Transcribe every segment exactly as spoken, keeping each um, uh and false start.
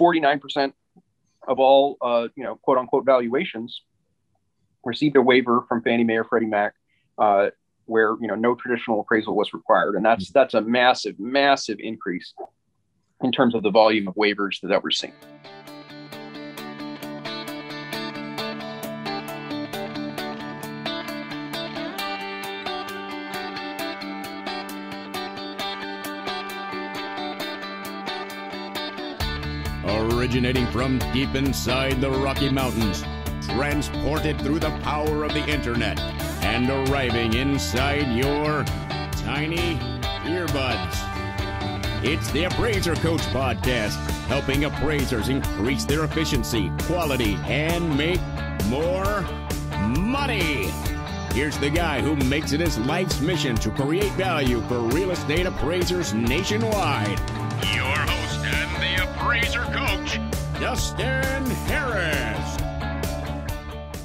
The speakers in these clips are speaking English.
forty-nine percent of all, uh, you know, quote unquote valuations received a waiver from Fannie Mae or Freddie Mac, uh, where, you know, no traditional appraisal was required. And that's, that's a massive, massive increase in terms of the volume of waivers that we're seeing. Originating from deep inside the Rocky Mountains, transported through the power of the internet, and arriving inside your tiny earbuds. It's the Appraiser Coach Podcast, helping appraisers increase their efficiency, quality, and make more money. Here's the guy who makes it his life's mission to create value for real estate appraisers nationwide. Your host, the Appraiser Coach, Dustin Harris.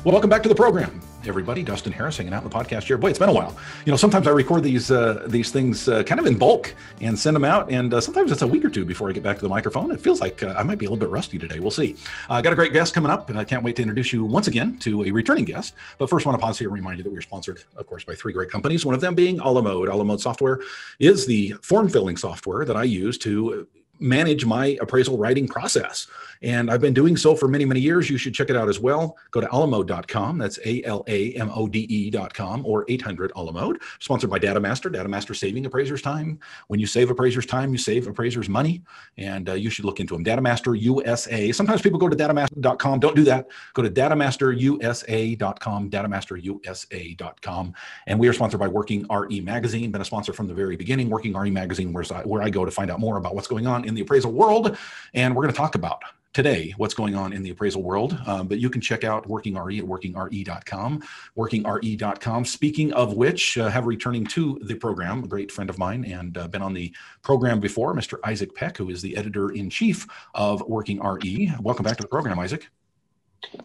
Welcome back to the program, everybody. Dustin Harris hanging out in the podcast here. Boy, it's been a while. You know, sometimes I record these uh, these things uh, kind of in bulk and send them out, and uh, sometimes it's a week or two before I get back to the microphone. It feels like uh, I might be a little bit rusty today. We'll see. I uh, got a great guest coming up, and I can't wait to introduce you once again to a returning guest. But first, I want to pause here and remind you that we're sponsored, of course, by three great companies. One of them being A La Mode. A La Mode software is the form filling software that I use to manage my appraisal writing process. And I've been doing so for many, many years. You should check it out as well. Go to alamode dot com. That's A L A M O D E dot com or eight hundred A L A Mode. Sponsored by DataMaster. DataMaster saving appraisers time. When you save appraisers time, you save appraisers money. And uh, you should look into them. DataMaster U S A. Sometimes people go to datamaster dot com. Don't do that. Go to datamaster U S A dot com. datamaster U S A dot com. And we are sponsored by Working R E Magazine. Been a sponsor from the very beginning. Working R E Magazine, where I, where I go to find out more about what's going on in the appraisal world. And we're going to talk about today what's going on in the appraisal world. Um, but you can check out WorkingRE at working R E dot com, working R E dot com. Speaking of which, uh, have returning to the program, a great friend of mine and uh, been on the program before, Mister Isaac Peck, who is the editor-in-chief of WorkingRE. Welcome back to the program, Isaac.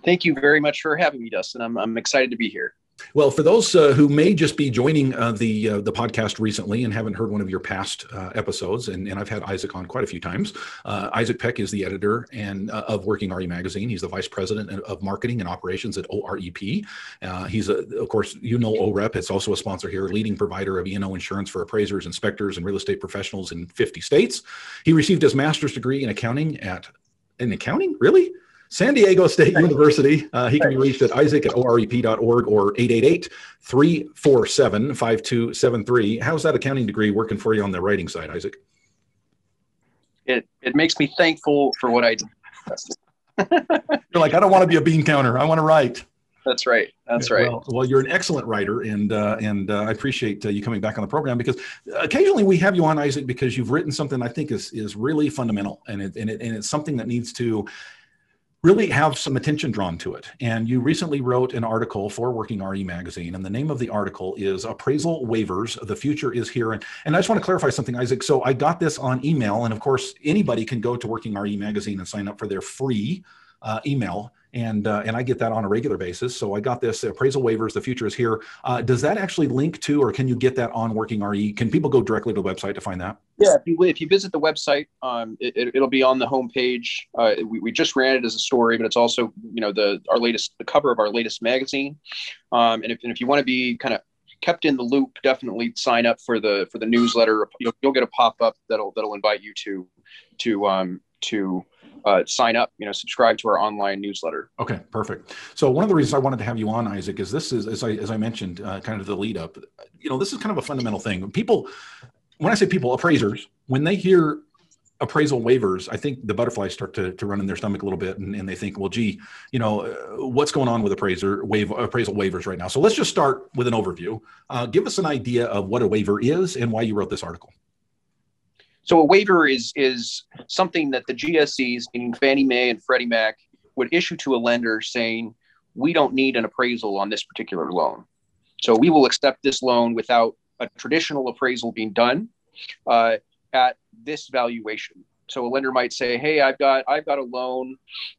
Thank you very much for having me, Dustin. I'm, I'm excited to be here. Well, for those uh, who may just be joining uh, the uh, the podcast recently and haven't heard one of your past uh, episodes, and, and I've had Isaac on quite a few times. Uh, Isaac Peck is the editor and uh, of Working R E Magazine. He's the vice president of marketing and operations at O R E P. Uh, he's, a, of course, you know O R E P. It's also a sponsor here, leading provider of E and O insurance for appraisers, inspectors, and real estate professionals in fifty states. He received his master's degree in accounting at in accounting, really? San Diego State University. Uh, he can be reached at Isaac at O R E P dot org or eight eight eight, three four seven, five two seven three. How's that accounting degree working for you on the writing side, Isaac? It it makes me thankful for what I do. You're like, I don't want to be a bean counter. I want to write. That's right. That's right. Well, well, you're an excellent writer, and uh, and uh, I appreciate uh, you coming back on the program, because occasionally we have you on, Isaac, because you've written something I think is is really fundamental, and it and it and it's something that needs to really have some attention drawn to it. And you recently wrote an article for Working R E Magazine, and the name of the article is Appraisal Waivers: The Future Is Here. And, and I just want to clarify something, Isaac. So I got this on email, and of course, anybody can go to Working R E Magazine and sign up for their free uh, email. And uh, and I get that on a regular basis. So I got this Appraisal Waivers: The Future Is Here. Uh, does that actually link to, or can you get that on Working R E? Can people go directly to the website to find that? Yeah, if you, if you visit the website, um, it, it'll be on the homepage. Uh, we, we just ran it as a story, but it's also, you know, the our latest the cover of our latest magazine. Um, and if and if you want to be kind of kept in the loop, definitely sign up for the for the newsletter. You'll, you'll get a pop up that'll that'll invite you to to um, to. Uh, sign up, you know, subscribe to our online newsletter. Okay, perfect. So one of the reasons I wanted to have you on, Isaac, is this is, as I, as I mentioned, uh, kind of the lead up, you know, this is kind of a fundamental thing. People, when I say people, appraisers, when they hear appraisal waivers, I think the butterflies start to, to run in their stomach a little bit, and, and they think, well, gee, you know, uh, what's going on with appraiser waive, appraisal waivers right now? So let's just start with an overview. Uh, give us an idea of what a waiver is and why you wrote this article. So a waiver is is something that the G S Es, meaning Fannie Mae and Freddie Mac, would issue to a lender saying, we don't need an appraisal on this particular loan. So we will accept this loan without a traditional appraisal being done uh, at this valuation. So a lender might say, hey, I've got I've got a loan.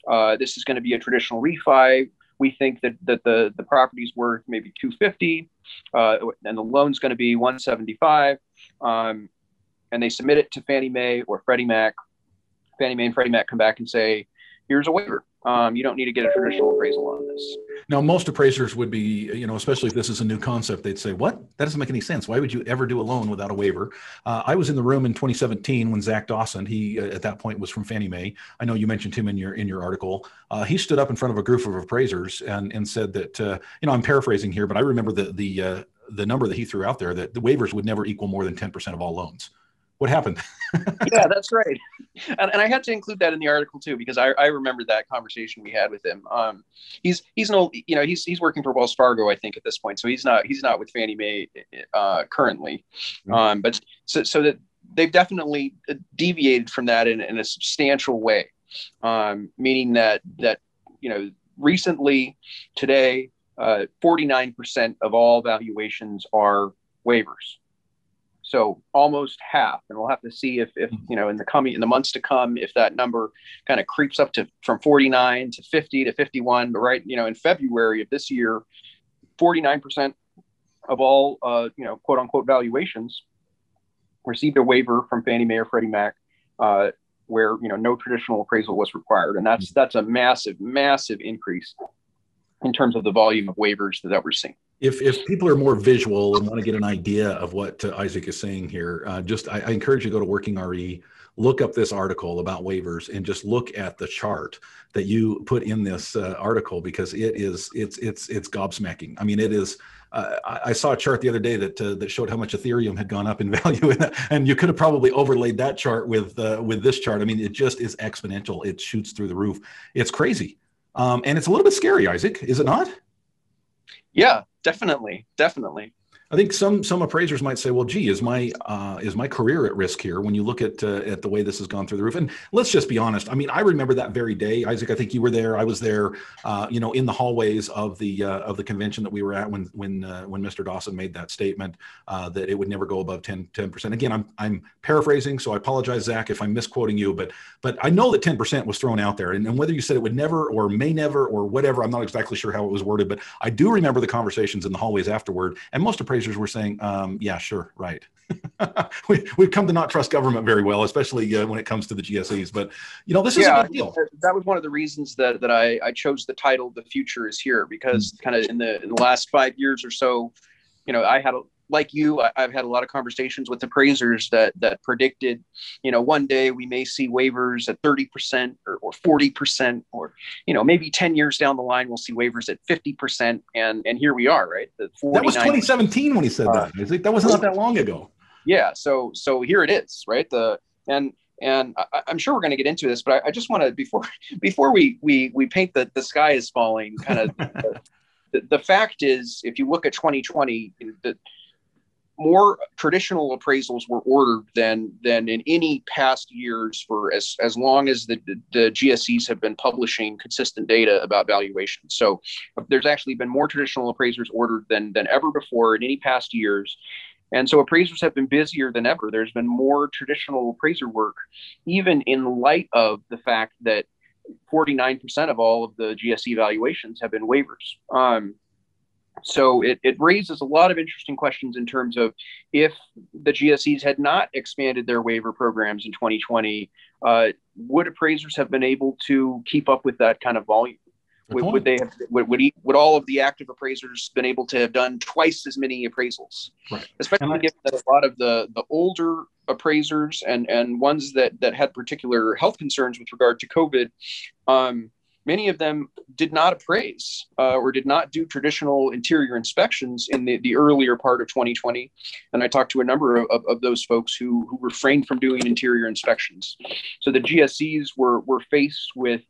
Uh, this is going to be a traditional refi. We think that that the, the property's worth maybe two fifty, uh, and the loan's going to be one seventy-five. Um, and they submit it to Fannie Mae or Freddie Mac. Fannie Mae and Freddie Mac come back and say, here's a waiver. Um, you don't need to get a traditional appraisal on this. Now, most appraisers would be, you know, especially if this is a new concept, they'd say, what? That doesn't make any sense. Why would you ever do a loan without a waiver? Uh, I was in the room in twenty seventeen when Zach Dawson, he uh, at that point was from Fannie Mae. I know you mentioned him in your in your article. Uh, he stood up in front of a group of appraisers and, and said that, uh, you know, I'm paraphrasing here, but I remember the, the, uh, the number that he threw out there, that the waivers would never equal more than ten percent of all loans. What happened? Yeah, that's right. And, and I had to include that in the article too, because I, I remembered that conversation we had with him. Um, he's, he's an old, you know, he's, he's working for Wells Fargo, I think, at this point. So he's not, he's not with Fannie Mae uh, currently. Mm-hmm. Um, but so, so that they've definitely deviated from that in, in a substantial way. Um, meaning that, that, you know, recently today, uh, forty-nine percent of all valuations are waivers. So almost half, and we'll have to see if, if you know, in the coming in the months to come, if that number kind of creeps up to from forty-nine to fifty to fifty-one. But right, you know, in February of this year, forty-nine percent of all, uh, you know, quote unquote valuations received a waiver from Fannie Mae or Freddie Mac, uh, where you know no traditional appraisal was required, and that's that's a massive, massive increase in terms of the volume of waivers that we're seeing. If, if people are more visual and want to get an idea of what uh, Isaac is saying here, uh, just I, I encourage you to go to Working R E, look up this article about waivers, and just look at the chart that you put in this uh, article, because it is it's it's it's gobsmacking. I mean, it is. Uh, I, I saw a chart the other day that uh, that showed how much Ethereum had gone up in value, in and you could have probably overlaid that chart with uh, with this chart. I mean, it just is exponential. It shoots through the roof. It's crazy, um, and it's a little bit scary. Isaac, is it not? Yeah, definitely. Definitely. I think some some appraisers might say, well, gee, is my uh, is my career at risk here when you look at uh, at the way this has gone through the roof? And let's just be honest. I mean, I remember that very day, Isaac. I think you were there. I was there, uh, you know, in the hallways of the uh, of the convention that we were at when when uh, when Mister Dawson made that statement uh, that it would never go above ten percent. Again, I'm I'm paraphrasing, so I apologize, Zach, if I'm misquoting you. But but I know that ten percent was thrown out there, and, and whether you said it would never or may never or whatever, I'm not exactly sure how it was worded. But I do remember the conversations in the hallways afterward, and most appraisers were saying, um, yeah, sure, right. we, we've come to not trust government very well, especially uh, when it comes to the G S Es. But, you know, this is yeah, a big deal. That was one of the reasons that, that I, I chose the title, The Future Is Here, because kind of in the, in the last five years or so, you know, I had, a, like you, I, I've had a lot of conversations with appraisers that that predicted, you know, one day we may see waivers at thirty percent or, or forty percent, or, you know, maybe ten years down the line, we'll see waivers at fifty percent. And and here we are, right? The that was twenty seventeen when he said uh, that. Isaac. That was not that long ago. Yeah. So so here it is, right? The and and I, I'm sure we're going to get into this, but I, I just want to, before before we we we paint the the sky is falling kind of, the, the, the fact is, if you look at twenty twenty, the more traditional appraisals were ordered than than in any past years for as, as long as the, the, the G S Es have been publishing consistent data about valuation. So there's actually been more traditional appraisers ordered than than ever before in any past years. And so appraisers have been busier than ever. There's been more traditional appraiser work, even in light of the fact that forty-nine percent of all of the G S E valuations have been waivers. Um, So it, it raises a lot of interesting questions in terms of if the G S Es had not expanded their waiver programs in twenty twenty, uh, would appraisers have been able to keep up with that kind of volume? Would, would they have? Would would, he, would all of the active appraisers been able to have done twice as many appraisals? Right. Especially given that a lot of the the older appraisers and and ones that that had particular health concerns with regard to COVID. Um, Many of them did not appraise uh, or did not do traditional interior inspections in the, the earlier part of twenty twenty. And I talked to a number of, of, of those folks who, who refrained from doing interior inspections. So the G S Es were, were faced with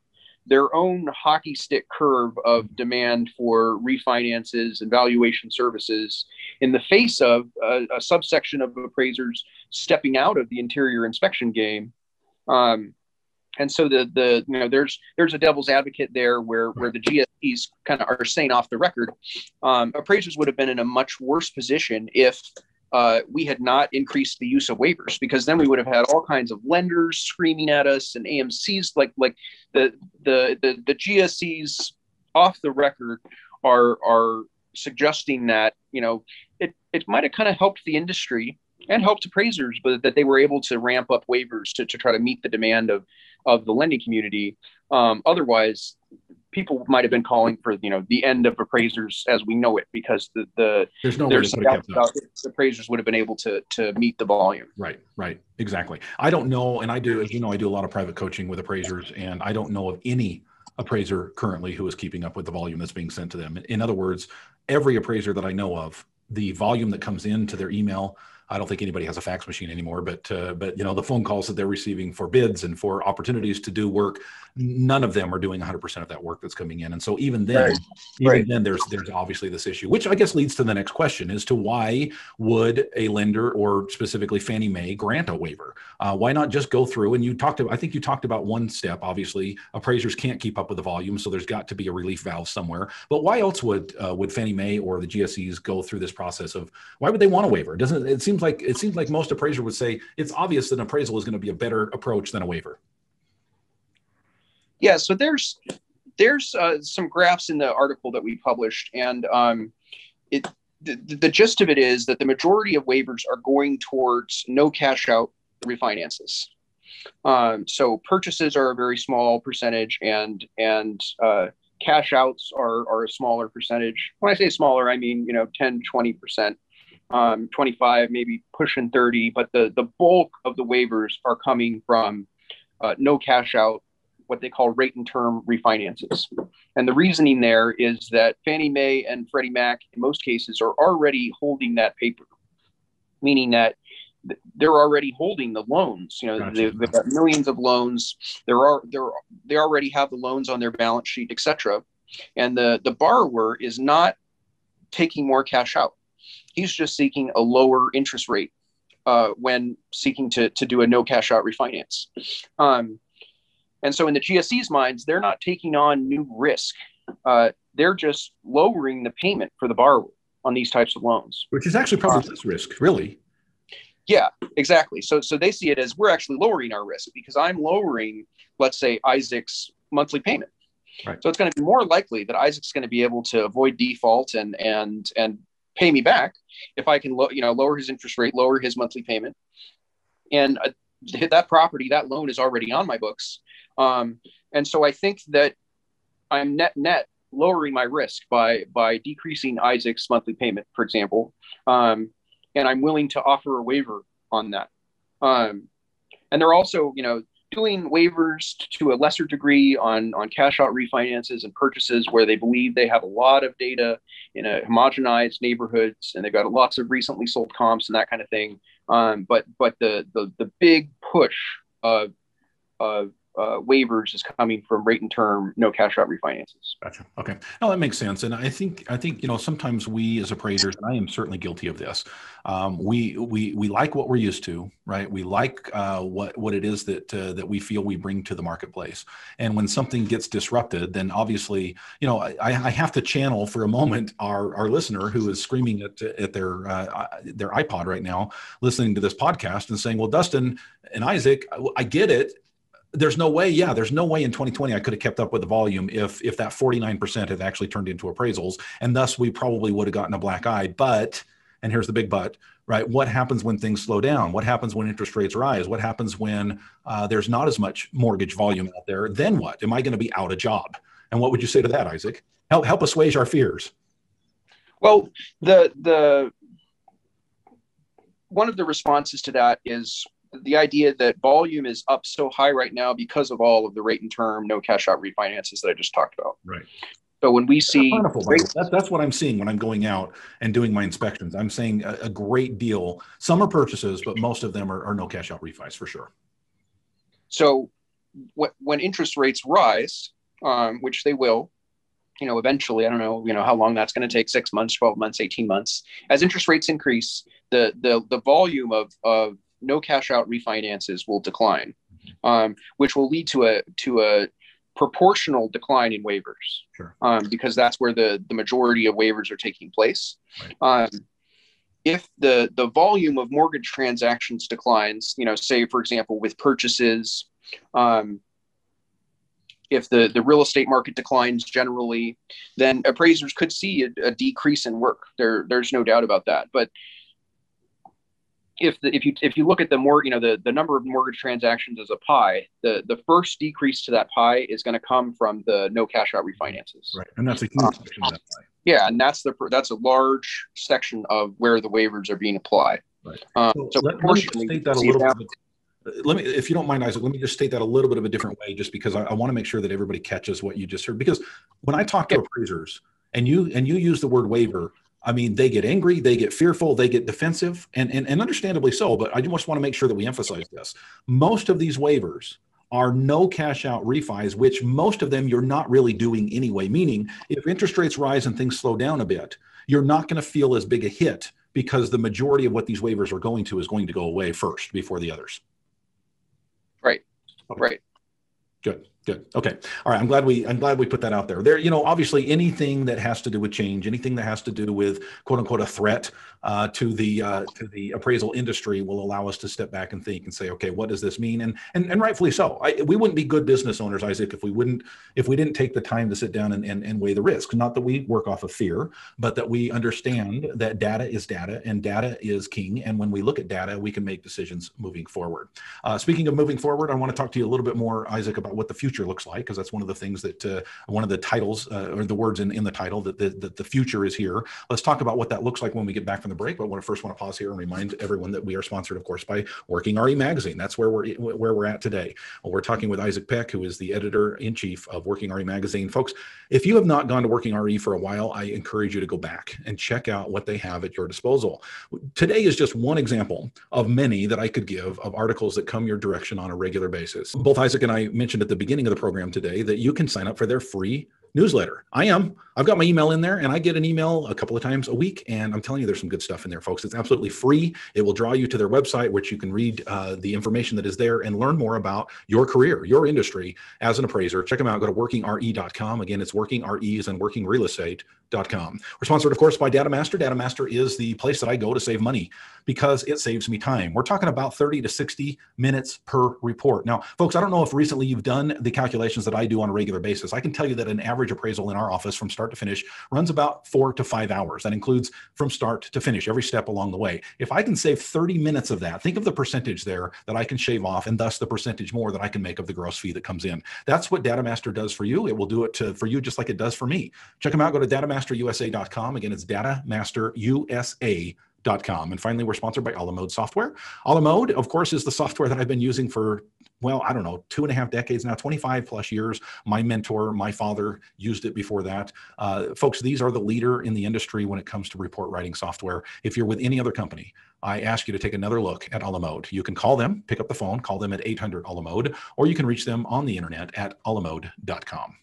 their own hockey stick curve of demand for refinances and valuation services in the face of a, a subsection of appraisers stepping out of the interior inspection game. Um, And so the the you know there's there's a devil's advocate there where where the G S Es kind of are saying off the record, um, appraisers would have been in a much worse position if uh, we had not increased the use of waivers, because then we would have had all kinds of lenders screaming at us and A M Cs like like the the the, the G S Es off the record are are suggesting that you know it it might have kind of helped the industry and helped appraisers, but that they were able to ramp up waivers to, to try to meet the demand of of the lending community. Um, otherwise, people might have been calling for, you know, the end of appraisers as we know it, because the, the there's no there's way doubt about it, appraisers would have been able to to meet the volume. Right, right, exactly. I don't know, and I do, as you know, I do a lot of private coaching with appraisers, and I don't know of any appraiser currently who is keeping up with the volume that's being sent to them. In other words, every appraiser that I know of, the volume that comes into their email, I don't think anybody has a fax machine anymore, but uh, but you know, the phone calls that they're receiving for bids and for opportunities to do work, none of them are doing one hundred percent of that work that's coming in. And so even then, right. even right. then, there's there's obviously this issue, which I guess leads to the next question as to why would a lender, or specifically Fannie Mae, grant a waiver? Uh, why not just go through? And you talked about, I think you talked about one step. Obviously, appraisers can't keep up with the volume, so there's got to be a relief valve somewhere. But why else would uh, would Fannie Mae or the G S Es go through this process of why would they want a waiver? Doesn't it seems like it seems like most appraiser would say it's obvious that an appraisal is going to be a better approach than a waiver. Yeah, so there's there's uh, some graphs in the article that we published, and um, it the, the gist of it is that the majority of waivers are going towards no cash out refinances. Um, so purchases are a very small percentage, and and uh, cash outs are are a smaller percentage. When I say smaller, I mean, you know, ten, twenty percent. Um, twenty-five, maybe pushing thirty, but the, the bulk of the waivers are coming from uh, no cash out, what they call rate and term refinances. And the reasoning there is that Fannie Mae and Freddie Mac, in most cases, are already holding that paper, meaning that th- they're already holding the loans. You know, gotcha. they've, they've got millions of loans. There are there they already have the loans on their balance sheet, et cetera. And the, the borrower is not taking more cash out. He's just seeking a lower interest rate uh, when seeking to, to do a no cash out refinance. Um, and so in the G S E's minds, they're not taking on new risk. Uh, they're just lowering the payment for the borrower on these types of loans. Which is actually probably less risk, really. Yeah, exactly. So, so they see it as we're actually lowering our risk because I'm lowering, let's say, Isaac's monthly payment. Right. So it's going to be more likely that Isaac's going to be able to avoid default and, and, and, pay me back if I can, lo- you know, lower his interest rate, lower his monthly payment, and uh, that property, that loan is already on my books. Um, and so I think that I'm net net lowering my risk by by decreasing Isaac's monthly payment, for example, um, and I'm willing to offer a waiver on that. Um, and they're also, you know, doing waivers to a lesser degree on, on cash out refinances and purchases where they believe they have a lot of data in a homogenized neighborhoods and they've got lots of recently sold comps and that kind of thing. Um, but but the, the the big push of, of uh, waivers is coming from rate and term, no cash out refinances. Gotcha. Okay. No, that makes sense. And I think, I think, you know, sometimes we as appraisers, and I am certainly guilty of this. Um, we, we, we like what we're used to, right? We like uh, what, what it is that, uh, that we feel we bring to the marketplace. And when something gets disrupted, then obviously, you know, I, I have to channel for a moment, our, our listener who is screaming at, at their, uh, their iPod right now, listening to this podcast and saying, well, Dustin and Isaac, I, I get it. There's no way, yeah, there's no way in twenty twenty I could have kept up with the volume if if that forty-nine percent had actually turned into appraisals, and thus we probably would have gotten a black eye. But, and here's the big but, right? What happens when things slow down? What happens when interest rates rise? What happens when uh, there's not as much mortgage volume out there? Then what? Am I going to be out of job? And what would you say to that, Isaac? Help help assuage our fears. Well, the the one of the responses to that is the idea that volume is up so high right now because of all of the rate and term, no cash out refinances that I just talked about. Right. So when we see, that's, that's, that's what I'm seeing when I'm going out and doing my inspections. I'm seeing a, a great deal. Some are purchases, but most of them are, are no cash out refis for sure. So what, when interest rates rise, um, which they will, you know, eventually, I don't know, you know, how long that's going to take, six months, twelve months, eighteen months, as interest rates increase, the, the, the volume of, of, no cash out refinances will decline, um, which will lead to a to a proportional decline in waivers, sure. um, because that's where the, the majority of waivers are taking place. Right. Um, if the the volume of mortgage transactions declines, you know, say for example with purchases, um, if the the real estate market declines generally, then appraisers could see a, a decrease in work. There there's no doubt about that, but if the, if you if you look at the more, you know, the, the number of mortgage transactions as a pie, the, the first decrease to that pie is going to come from the no cash out refinances. Right, and that's a huge um, section of that pie. Yeah, and that's the that's a large section of where the waivers are being applied. Right. Um, so so let, proportionally, let me state that a little bit. Of, let me, if you don't mind, Isaac, let me just state that a little bit of a different way, just because I, I want to make sure that everybody catches what you just heard. Because when I talk to yeah. appraisers, and you and you use the word waiver, I mean, they get angry, they get fearful, they get defensive, and, and, and understandably so, but I just want to make sure that we emphasize this. Most of these waivers are no cash out refis, which most of them you're not really doing anyway, meaning if interest rates rise and things slow down a bit, you're not going to feel as big a hit because the majority of what these waivers are going to is going to go away first before the others. Right, okay. Right. Good. Good. Okay. All right. I'm glad we, I'm glad we put that out there there. You know, obviously anything that has to do with change, anything that has to do with quote unquote, a threat uh, to the, uh, to the appraisal industry will allow us to step back and think and say, okay, what does this mean? And, and, and rightfully so. I, we wouldn't be good business owners, Isaac, if we wouldn't, if we didn't take the time to sit down and, and, and weigh the risk, not that we work off of fear, but that we understand that data is data and data is king. And when we look at data, we can make decisions moving forward. Uh, speaking of moving forward, I want to talk to you a little bit more, Isaac, about what the future looks like, because that's one of the things that uh, one of the titles uh, or the words in, in the title that the, that the future is here. Let's talk about what that looks like when we get back from the break. But I want to first want to pause here and remind everyone that we are sponsored, of course, by Working R E Magazine. That's where we're where we're at today. We're talking with Isaac Peck, who is the editor in chief of Working R E Magazine. Folks, if you have not gone to Working R E for a while, I encourage you to go back and check out what they have at your disposal. Today is just one example of many that I could give of articles that come your direction on a regular basis. Both Isaac and I mentioned at the beginning of the program today that you can sign up for their free newsletter. I am. I've got my email in there and I get an email a couple of times a week. And I'm telling you, there's some good stuff in there, folks. It's absolutely free. It will draw you to their website, which you can read uh, the information that is there and learn more about your career, your industry as an appraiser. Check them out. Go to working R E dot com. Again, it's working R E and working real estate dot com. We're sponsored, of course, by DataMaster. DataMaster is the place that I go to save money because it saves me time. We're talking about thirty to sixty minutes per report. Now, folks, I don't know if recently you've done the calculations that I do on a regular basis. I can tell you that an average appraisal in our office from start to finish runs about four to five hours. That includes from start to finish, every step along the way. If I can save thirty minutes of that, think of the percentage there that I can shave off and thus the percentage more that I can make of the gross fee that comes in. That's what DataMaster does for you. It will do it to, for you just like it does for me. Check them out. Go to data master U S A dot com. Again, it's data master U S A dot com. .com. And finally, we're sponsored by A La Mode software. A La Mode, of course, is the software that I've been using for, well, I don't know, two and a half decades now, twenty-five plus years. My mentor, my father used it before that. Uh, folks, these are the leader in the industry when it comes to report writing software. If you're with any other company, I ask you to take another look at A La Mode. You can call them, pick up the phone, call them at eight hundred A La Mode, or you can reach them on the internet at a la mode dot com.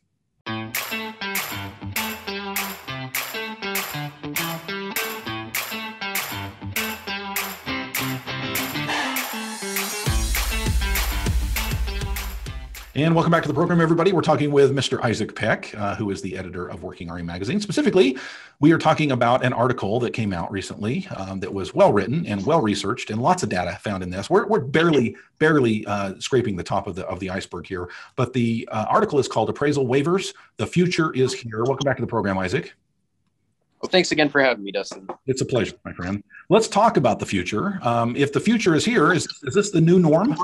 And welcome back to the program, everybody. We're talking with Mister Isaac Peck, uh, who is the editor of Working R E Magazine. Specifically, we are talking about an article that came out recently um, that was well-written and well-researched, and lots of data found in this. We're, we're barely, barely uh, scraping the top of the, of the iceberg here, but the uh, article is called Appraisal Waivers: The Future Is Here. Welcome back to the program, Isaac. Well, thanks again for having me, Dustin. It's a pleasure, my friend. Let's talk about the future. Um, if the future is here, is, is this the new norm?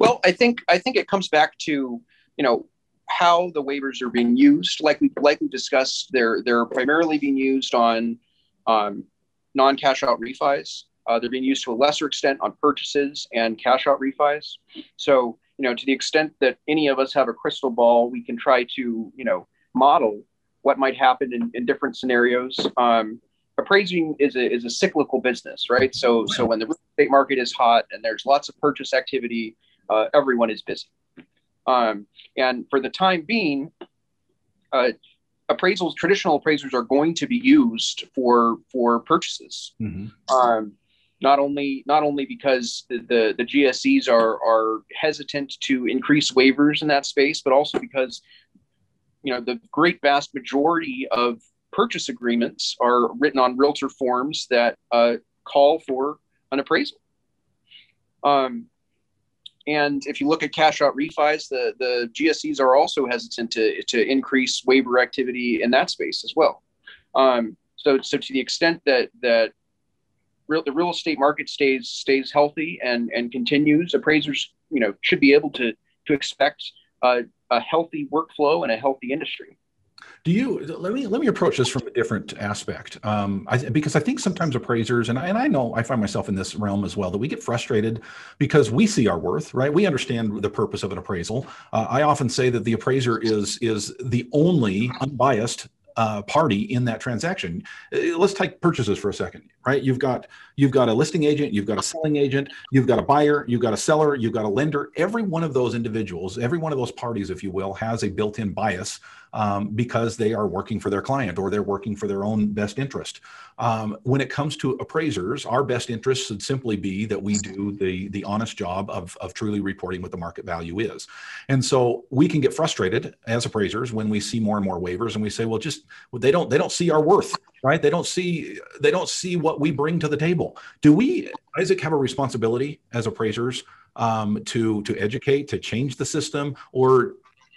Well, I think I think it comes back to, you know, how the waivers are being used. Like we like we discussed, they're they're primarily being used on um, non-cash out refis. Uh, they're being used to a lesser extent on purchases and cash out refis. So, you know, to the extent that any of us have a crystal ball, we can try to, you know, model what might happen in, in different scenarios. Um, Appraising is a is a cyclical business, right? So so when the real estate market is hot and there's lots of purchase activity, uh, everyone is busy. Um, and for the time being, uh, appraisals, traditional appraisers are going to be used for for purchases. Mm-hmm. Um, not only not only because the, the the G S Es are are hesitant to increase waivers in that space, but also because, you know, the great vast majority of purchase agreements are written on realtor forms that uh, call for an appraisal. Um, and if you look at cash out refis, the, the G S Es are also hesitant to, to increase waiver activity in that space as well. Um, so, so to the extent that, that real, the real estate market stays stays healthy and and continues, appraisers, you know, should be able to to expect uh, a healthy workflow and a healthy industry. Do you let me let me approach this from a different aspect, um, I, because I think sometimes appraisers, and I, and I know I find myself in this realm as well, that we get frustrated because we see our worth, right? We understand the purpose of an appraisal. Uh, I often say that the appraiser is is the only unbiased Uh, party in that transaction. Let's take purchases for a second, right? You've got you've got a listing agent, you've got a selling agent, you've got a buyer, you've got a seller, you've got a lender. Every one of those individuals, every one of those parties, if you will, has a built-in bias um, because they are working for their client or they're working for their own best interest. Um, when it comes to appraisers, our best interest should simply be that we do the the honest job of of truly reporting what the market value is. And so we can get frustrated as appraisers when we see more and more waivers, and we say, well, just They don't. They don't see our worth, right? They don't see. They don't see what we bring to the table. Do we, Isaac, have a responsibility as appraisers um, to to educate, to change the system, or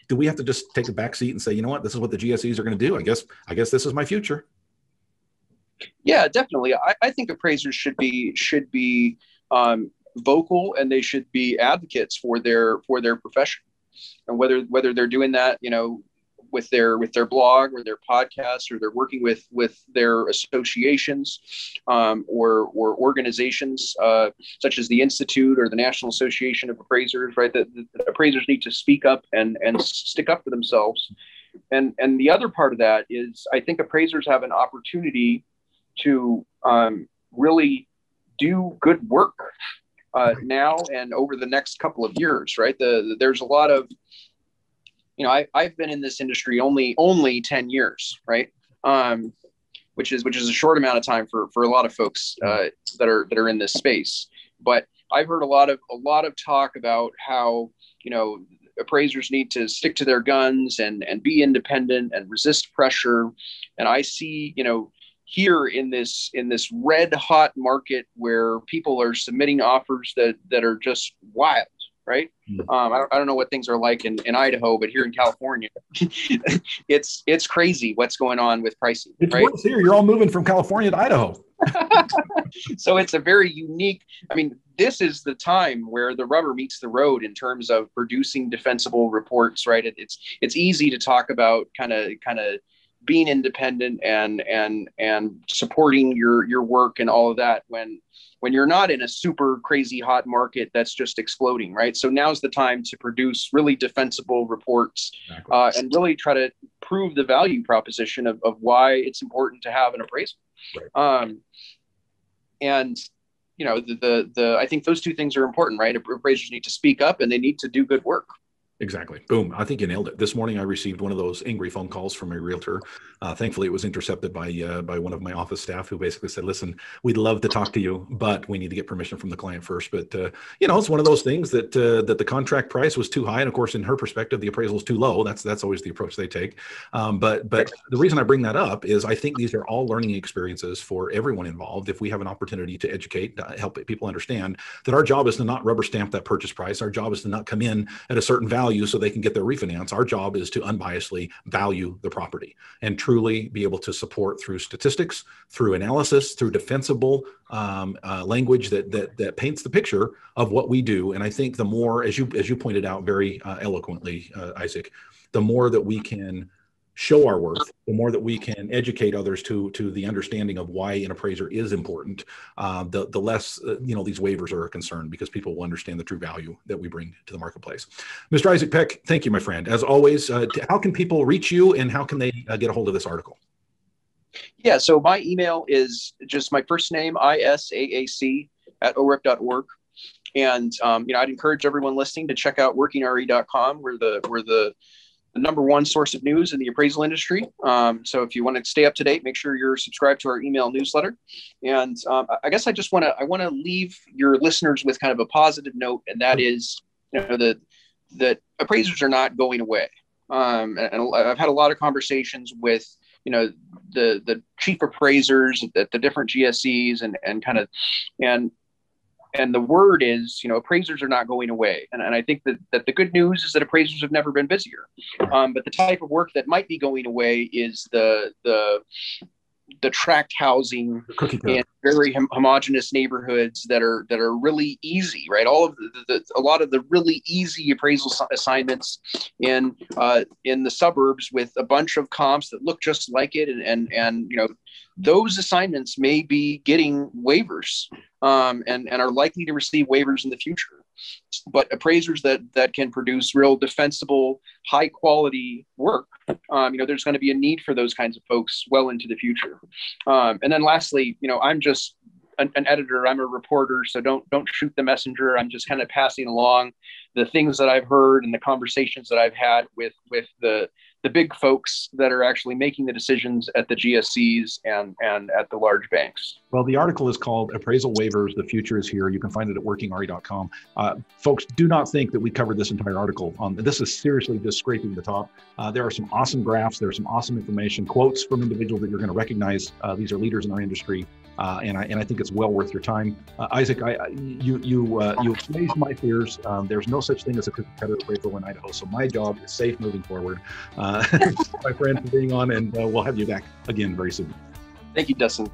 do we have to just take a back seat and say, you know what, this is what the G S Es are going to do? I guess. I guess this is my future. Yeah, definitely. I, I think appraisers should be should be um, vocal, and they should be advocates for their for their profession, and whether whether they're doing that, you know, with their with their blog or their podcast, or they're working with with their associations um, or or organizations uh, such as the Institute or the National Association of Appraisers, right? That appraisers need to speak up and and stick up for themselves. And and the other part of that is, I think appraisers have an opportunity to um, really do good work uh, now and over the next couple of years, right? The, the there's a lot of You know, I, I've been in this industry only only ten years, right? Um, which is which is a short amount of time for for a lot of folks uh, that are that are in this space. But I've heard a lot of a lot of talk about how, you know, appraisers need to stick to their guns and and be independent and resist pressure. And I see, you know, here in this in this red hot market where people are submitting offers that that are just wild. Right. Um, I, I don't know what things are like in, in Idaho, but here in California, it's it's crazy what's going on with pricing. It's right? Worse here. You're all moving from California to Idaho. So it's a very unique. I mean, this is the time where the rubber meets the road in terms of producing defensible reports. Right. It, it's it's easy to talk about kind of kind of being independent and and and supporting your your work and all of that when. when you're not in a super crazy hot market that's just exploding, right? So now's the time to produce really defensible reports exactly. uh, and really try to prove the value proposition of, of why it's important to have an appraisal. Right. Um, and, you know, the, the, the, I think those two things are important, right? Appraisers need to speak up and they need to do good work. Exactly. Boom. I think you nailed it. This morning, I received one of those angry phone calls from a realtor. Uh, thankfully, it was intercepted by uh, by one of my office staff who basically said, listen, we'd love to talk to you, but we need to get permission from the client first. But, uh, you know, it's one of those things that uh, that the contract price was too high. And of course, in her perspective, the appraisal is too low. That's that's always the approach they take. Um, but but the reason I bring that up is I think these are all learning experiences for everyone involved. If we have an opportunity to educate, uh, help people understand that our job is to not rubber stamp that purchase price. Our job is to not come in at a certain value so they can get their refinance. Our job is to unbiasedly value the property and truly be able to support through statistics, through analysis, through defensible um, uh, language that, that that paints the picture of what we do. And I think the more, as you as you pointed out very uh, eloquently, uh, Isaac, the more that we can show our worth, the more that we can educate others to to the understanding of why an appraiser is important, uh, the, the less, uh, you know, these waivers are a concern because people will understand the true value that we bring to the marketplace. Mister Isaac Peck, thank you, my friend. As always, uh, how can people reach you and how can they uh, get a hold of this article? Yeah, so my email is just my first name, isaac at orep dot org. And, um, you know, I'd encourage everyone listening to check out working R E dot com where the, where the, the number one source of news in the appraisal industry. Um, so if you want to stay up to date, make sure you're subscribed to our email newsletter. And um, I guess I just want to I want to leave your listeners with kind of a positive note, and that is, you know, that that appraisers are not going away. Um, and, and I've had a lot of conversations with, you know, the the chief appraisers at the different G S Es, and and kind of and. And the word is, you know, appraisers are not going away. And, and I think that, that the good news is that appraisers have never been busier. Um, but the type of work that might be going away is the the the tract housing and very hom- homogenous neighborhoods that are that are really easy, right? All of the, the a lot of the really easy appraisal assignments in uh, in the suburbs with a bunch of comps that look just like it, and and, and you know those assignments may be getting waivers um, and and are likely to receive waivers in the future. But appraisers that that can produce real defensible, high quality work, um, you know, there's going to be a need for those kinds of folks well into the future. Um, and then lastly, you know, I'm just an, an editor, I'm a reporter, so don't don't shoot the messenger. I'm just kind of passing along the things that I've heard and the conversations that I've had with with the the big folks that are actually making the decisions at the G S Cs and, and at the large banks. Well, the article is called Appraisal Waivers: The Future Is Here. You can find it at working R E dot com. Uh, folks, do not think that we covered this entire article. Um, this is seriously just scraping the top. Uh, there are some awesome graphs. There's some awesome information, quotes from individuals that you're going to recognize. Uh, these are leaders in our industry. Uh, and I and I think it's well worth your time, uh, Isaac. I, I you you uh, you raised my fears. Um, there's no such thing as a competitive appraisal in Idaho, so my job is safe moving forward. Uh, my friend, for being on, and uh, we'll have you back again very soon. Thank you, Dustin.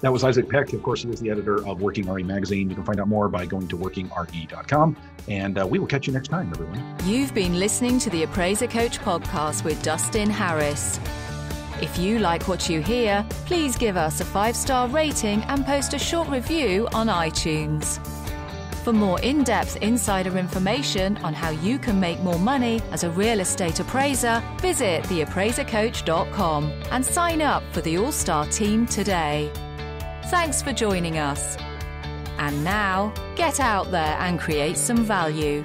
That was Isaac Peck. Of course, he is the editor of Working R E Magazine. You can find out more by going to working R E dot com. And uh, we will catch you next time, everyone. You've been listening to the Appraiser Coach Podcast with Dustin Harris. If you like what you hear, please give us a five-star rating and post a short review on iTunes. For more in-depth insider information on how you can make more money as a real estate appraiser, visit the appraiser coach dot com and sign up for the All-Star team today. Thanks for joining us. And now, get out there and create some value.